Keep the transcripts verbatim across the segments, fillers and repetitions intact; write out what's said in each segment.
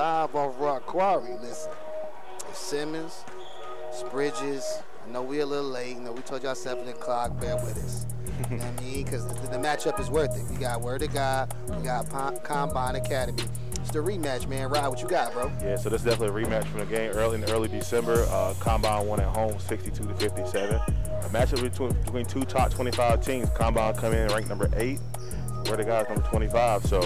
live off Rock Quarry. Listen, Simmons, Bridges. I know we're a little late. You know, we told y'all seven o'clock. Bear with us. You know what I mean? Because the, the matchup is worth it. We got Word of God. We got P Combine Academy. It's the rematch, man. Rod, what you got, bro? Yeah, so this is definitely a rematch from the game early in early December. Uh, Combine won at home sixty-two to fifty-seven. A matchup between, between two top twenty-five teams. Combine coming in ranked number eight. Word of God is number twenty-five. So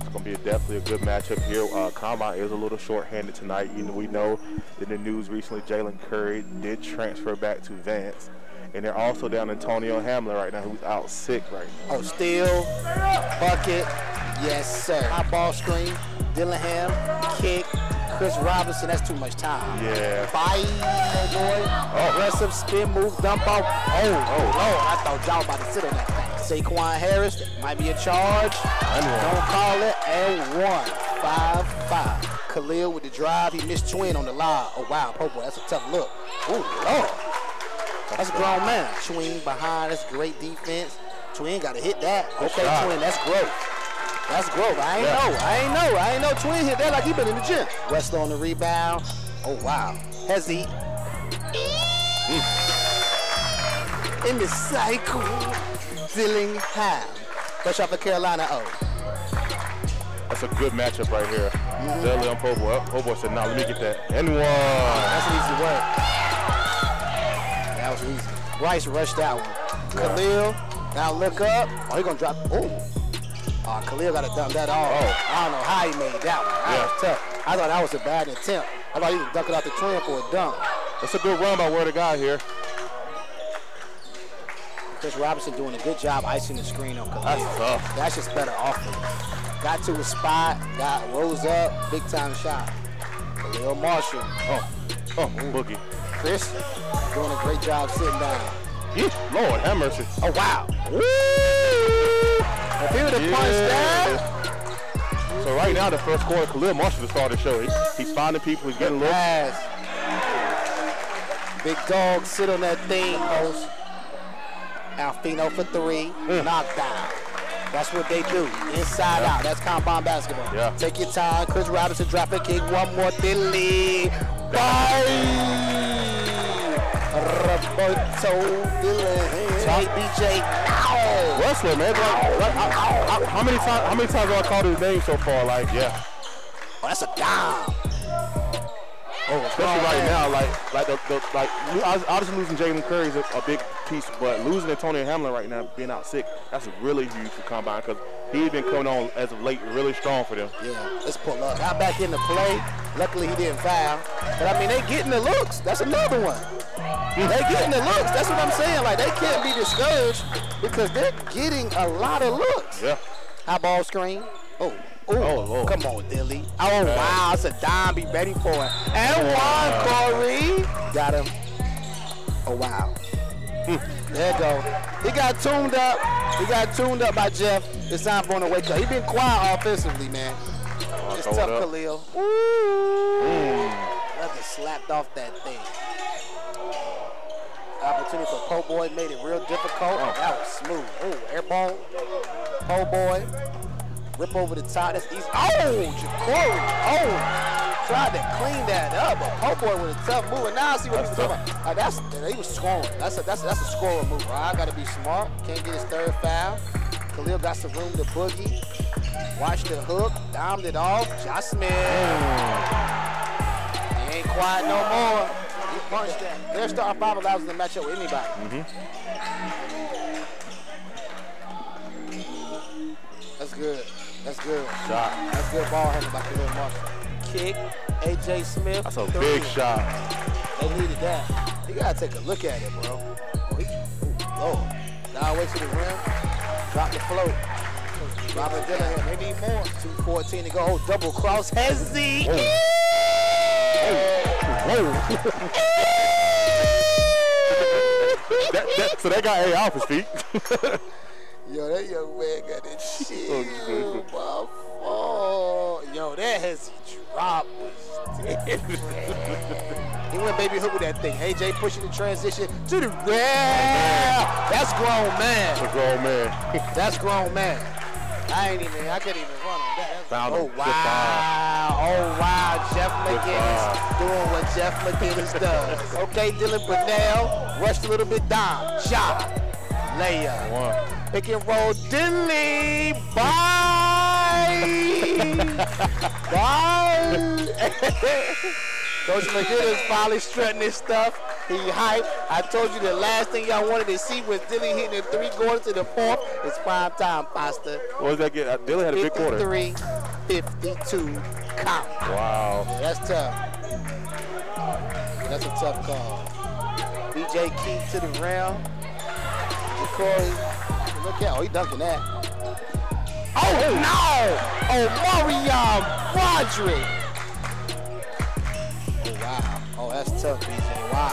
it's going to be a, definitely a good matchup here. Uh, Combine is a little shorthanded tonight. You know, we know in the news recently Jalen Curry did transfer back to Vance. And they're also down Antonio Hamler right now, who's out sick right now. Oh, steal, bucket, yes, sir. High ball screen, Dillingham, kick, Chris Robinson, that's too much time. Yeah. Bye, boy. Oh. Aggressive spin move, dump off. Oh, oh, Lord, I thought y'all about to sit on that thing. Saquon Harris, that might be a charge. Don't call it, and one. Five, five. Khalil with the drive, he missed Twin on the line. Oh, wow, Po'Boigh, that's a tough look. Ooh, Lord. That's a grown man. Twin behind. That's great defense. Twin got to hit that. Okay, Twin, that's growth. That's growth. I ain't yeah. know. I ain't know. I ain't know Twin hit that like he been in the gym. West on the rebound. Oh, wow. Hezzy. Mm. In the cycle. Dillingham. Fresh off of Carolina O. That's a good matchup right here. Mm-hmm. Deadly on Po'Boigh. Po'Boigh said, nah, let me get that. And one. That's an easy word. That was easy. Bryce rushed that one. Yeah. Khalil, now look up. Oh, he's gonna drop. Oh, uh, Khalil gotta dump that off. Oh. I don't know how he made that one. That yeah. was tough. I thought that was a bad attempt. I thought he was ducking out the Twin for a dunk. That's a good run by Word of God here. Chris Robinson doing a good job icing the screen on Khalil. That's tough. That's just better offense. Got to his spot, got rose up, big time shot. Khalil Marshall. Oh, oh, Boogie. Chris doing a great job sitting down. Yeah, Lord have mercy. Oh, wow. Woo! If he would have punched that. So right now, the first quarter, Khalil Marshall is starting to show. He, he's finding people. He's getting looks. Pass. Big dog sit on that thing. Post. Alfino for three. Mm. Knockdown. That's what they do. Inside yeah. out. That's Combine basketball. Yeah. Take your time. Chris Robinson drop a kick. One more Dilly. Bye. Roberto Dillingham. Hey, B J. Ow. Wrestler, man. Like, ow. Like, ow, ow, ow. How many times? How many times have I called his name so far? Like, yeah. Oh, that's a dime. Oh, especially oh, right man. now, like, like, the, the, like. Obviously, losing Jalen Curry is a, a big piece, but losing Antonio Hamler right now, being out sick, that's really huge for Combine because he's been coming on as of late, really strong for them. Yeah, let's pull up. Got back in the play. Luckily, he didn't foul. But I mean, they getting the looks. That's another one. They getting the looks. That's what I'm saying. Like, they can't be discouraged because they're getting a lot of looks. Yeah. High ball screen. Oh, ooh. oh, oh. Come on, Dilly. Oh, yeah. Wow. It's a dime. Be ready for it. And wow. one, Corey. Got him. Oh, wow. Mm. There you go. He got tuned up. He got tuned up by Jeff. It's time for him to wake up. He been quiet offensively, man. Oh, it's tough, it Khalil. Ooh. Nothing slapped off that thing. Opportunity for Po'Boigh made it real difficult. Oh, that was smooth. Oh, air ball. Po'Boigh. Rip over the top. That's easy. Oh, Jacori. Oh, tried to clean that up, but Po'Boigh with a tough move. And now I see what that's he's talking about. Like, that's, he was scoring. That's a, that's, a, that's a scorer move. Right? I got to be smart. Can't get his third foul. Khalil got some room to boogie. Watch the hook. Dimed it off. Josh Smith. Mm. He ain't quiet no more. He punched that. Their starting five allows him to match up with anybody. Mm-hmm. That's good. That's good. Shot. That's good ball handling by Khalil Marshall. Kick. A J Smith. That's a three. Big shot. They needed that. You gotta take a look at it, bro. Oh, he, oh, Lord. Now way to the rim. Drop the float. Robert Dillingham, they need more. two fourteen to go. Oh, double cross. Hezzy. Whoa. Whoa. Whoa. that, that, so that got A off his feet. Yo, that young man got that shit. Oh, oh. Yo, that Hezzy drop was dead. He went baby hook with that thing. A J pushing the transition to the rim. That's grown man. That's grown man. That's grown man. I ain't even, I couldn't even run on that. Found oh, him. Wow. Oh, wow. Jeff McInnis doing what Jeff McInnis does. Okay, Dylan Bernal. Rushed a little bit down. Shot. Layup. One. Pick and roll. Dilly. Bye. Bye. Coach McGill finally strutting his stuff. He hyped. I told you the last thing y'all wanted to see was Dilly hitting a three going to the fourth. It's prime time, Foster. What did that get? Dilly had a big quarter. fifty-three fifty-two count. Wow. Yeah, that's tough. That's a tough call. B J. Keith to the round. Jacori. Look out. Oh, he dunking that. Oh, no. Omarion Bodrick. Wow. Oh, that's tough, B J. Wow.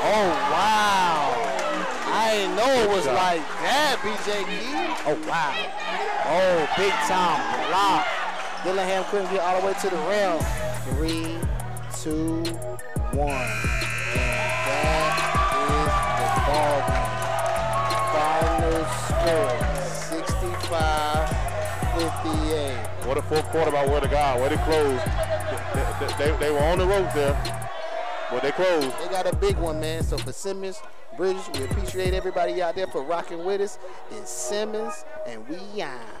Oh, wow. I didn't know it was like that, B J. Keith. Oh, wow. Oh, big time block. Dillingham couldn't get all the way to the rim. Three, two, one. And that is the ball game. Final score, sixty-five fifty-eight. What a fourth quarter by Word of God. Where they closed. They, they, they were on the road there, but they closed. They got a big one, man. So for Simmons, Bridges, we appreciate everybody out there for rocking with us. It's Simmons, and we on.